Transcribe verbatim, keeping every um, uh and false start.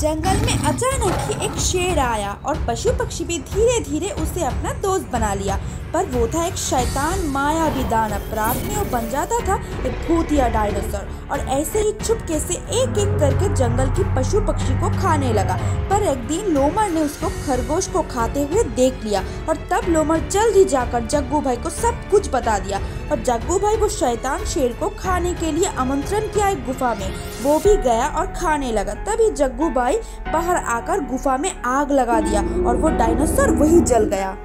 जंगल में अचानक ही एक शेर आया और पशु पक्षी भी धीरे धीरे उसे अपना दोस्त बना लिया। पर वो था एक शैतान मायावी दानव। रात में वो बन जाता था एक भूतिया डायनासोर और ऐसे ही चुपके से एक एक करके जंगल की पशु पक्षी को खाने लगा। पर एक दिन लोमड़ ने उसको खरगोश को खाते हुए देख लिया और तब लोमड़ जल्दी जाकर जग्गू भाई को सब कुछ बता दिया। और जग्गू भाई वो शैतान शेर को खाने के लिए आमंत्रण किया एक गुफा में, वो भी गया और खाने लगा। तभी जग्गू बाहर आकर गुफा में आग लगा दिया और वो डायनासोर वहीं जल गया।